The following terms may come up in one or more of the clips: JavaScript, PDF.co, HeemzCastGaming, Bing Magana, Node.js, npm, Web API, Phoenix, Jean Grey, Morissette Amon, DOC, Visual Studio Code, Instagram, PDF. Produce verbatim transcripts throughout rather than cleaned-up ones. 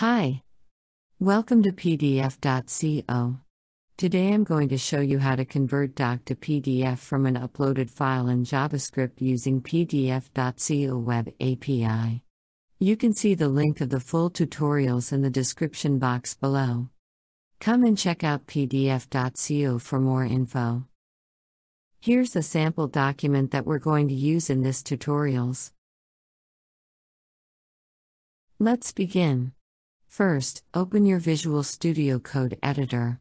Hi! Welcome to P D F dot co. Today I'm going to show you how to convert doc to P D F from an uploaded file in JavaScript using P D F dot co Web A P I. You can see the link of the full tutorials in the description box below. Come and check out P D F dot co for more info. Here's a sample document that we're going to use in this tutorials. Let's begin. First, open your Visual Studio Code editor.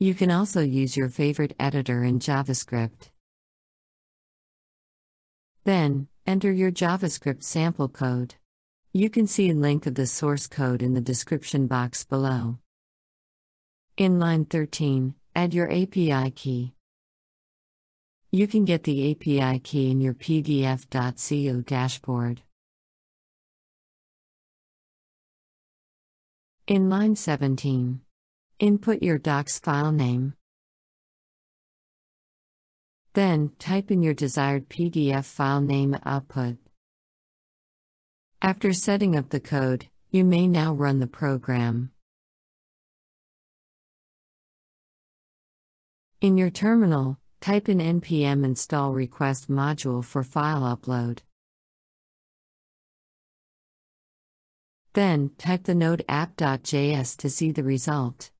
You can also use your favorite editor in JavaScript. Then, enter your JavaScript sample code. You can see a link of the source code in the description box below. In line thirteen, add your A P I key. You can get the A P I key in your P D F dot co dashboard. In line seventeen, input your doc's file name. Then, type in your desired P D F file name output. After setting up the code, you may now run the program. In your terminal, type in npm install request module for file upload. Then, type the node app.js to see the result.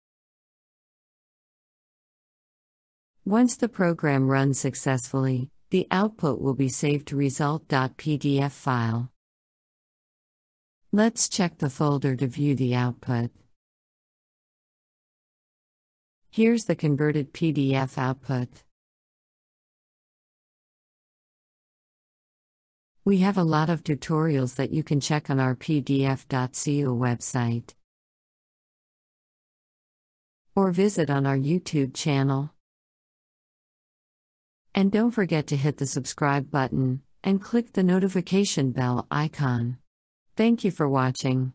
Once the program runs successfully, the output will be saved to result.pdf file. Let's check the folder to view the output. Here's the converted P D F output. We have a lot of tutorials that you can check on our P D F dot co website, or visit on our YouTube channel. And don't forget to hit the subscribe button, and click the notification bell icon. Thank you for watching.